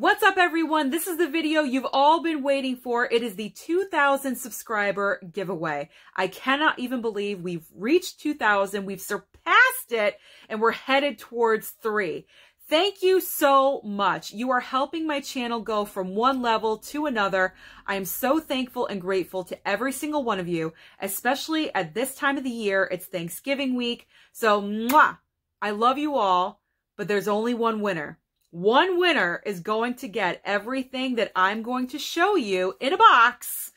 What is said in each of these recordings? What's up, everyone? This is the video you've all been waiting for. It is the 2,000 subscriber giveaway. I cannot even believe we've reached 2,000. We've surpassed it and we're headed towards 3. Thank you so much. You are helping my channel go from one level to another. I am so thankful and grateful to every single one of you, especially at this time of the year. It's Thanksgiving week. So, mwah, I love you all, but there's only one winner. One winner is going to get everything that I'm going to show you in a box.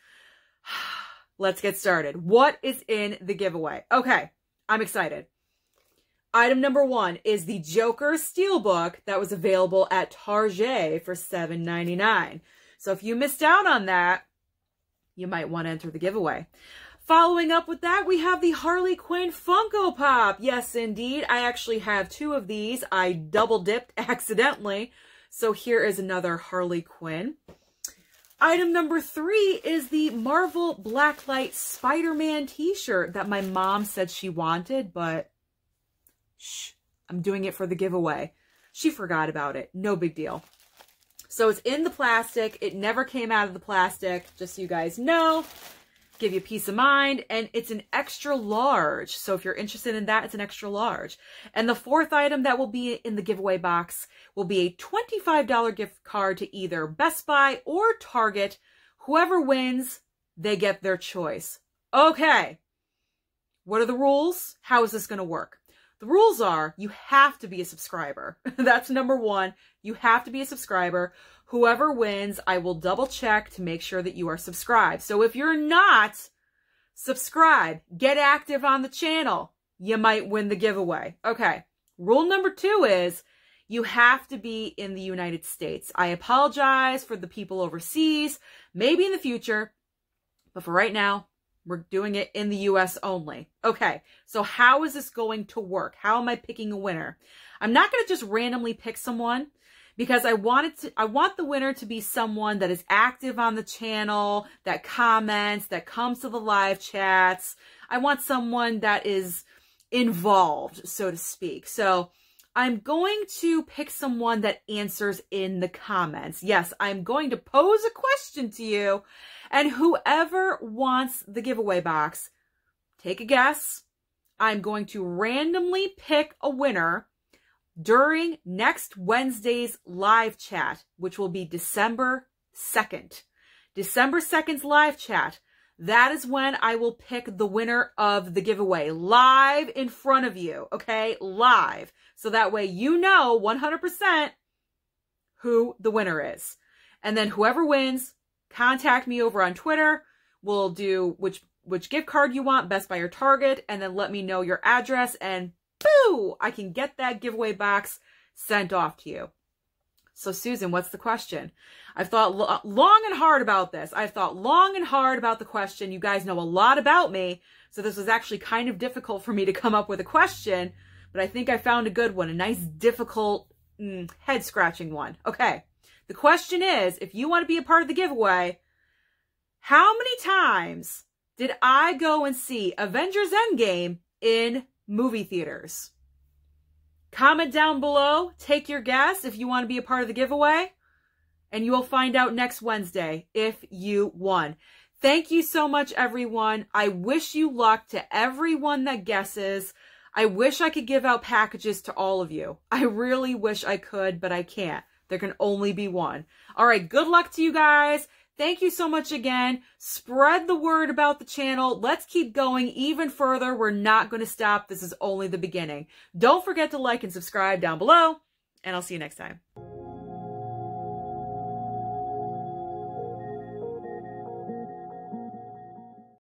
Let's get started. What is in the giveaway? Okay, I'm excited. Item number 1 is the Joker Steelbook that was available at Target for $7.99. So if you missed out on that, you might want to enter the giveaway. Following up with that, we have the Harley Quinn Funko Pop. Yes, indeed. I actually have 2 of these. I double dipped accidentally. So here is another Harley Quinn. Item number 3 is the Marvel Blacklight Spider-Man t-shirt that my mom said she wanted, but shh, I'm doing it for the giveaway. She forgot about it. No big deal. So it's in the plastic. It never came out of the plastic, just so you guys know. Give you peace of mind. And it's an extra large. So if you're interested in that, it's an extra large. And the 4th item that will be in the giveaway box will be a $25 gift card to either Best Buy or Target. Whoever wins, they get their choice. Okay. What are the rules? How is this going to work? The rules are you have to be a subscriber. That's number 1. You have to be a subscriber. Whoever wins, I will double check to make sure that you are subscribed. So if you're not, subscribe. Get active on the channel. You might win the giveaway. Okay. Rule number 2 is you have to be in the United States. I apologize for the people overseas, maybe in the future, but for right now, we're doing it in the U.S. only. Okay, so how is this going to work? How am I picking a winner? I'm not going to just randomly pick someone because I want the winner to be someone that is active on the channel, that comments, that comes to the live chats. I want someone that is involved, so to speak. So I'm going to pick someone that answers in the comments. Yes, I'm going to pose a question to you, and whoever wants the giveaway box, take a guess. I'm going to randomly pick a winner during next Wednesday's live chat, which will be December 2nd. December 2nd's live chat. That is when I will pick the winner of the giveaway live in front of you, okay? Live. So that way you know 100% who the winner is. And then whoever wins, contact me over on Twitter. We'll do which gift card you want, Best Buy or Target, and then let me know your address and boo, I can get that giveaway box sent off to you. So Susan, what's the question? I've thought long and hard about this. I've thought long and hard about the question. You guys know a lot about me. So this was actually kind of difficult for me to come up with a question, but I think I found a good one, a nice, difficult, head-scratching one. Okay. The question is, if you want to be a part of the giveaway, how many times did I go and see Avengers Endgame in movie theaters? Comment down below, take your guess if you want to be a part of the giveaway, and you will find out next Wednesday if you won. Thank you so much, everyone. I wish you luck to everyone that guesses. I wish I could give out packages to all of you. I really wish I could, but I can't. There can only be one. All right, good luck to you guys. Thank you so much again. Spread the word about the channel. Let's keep going even further. We're not going to stop. This is only the beginning. Don't forget to like and subscribe down below, and I'll see you next time.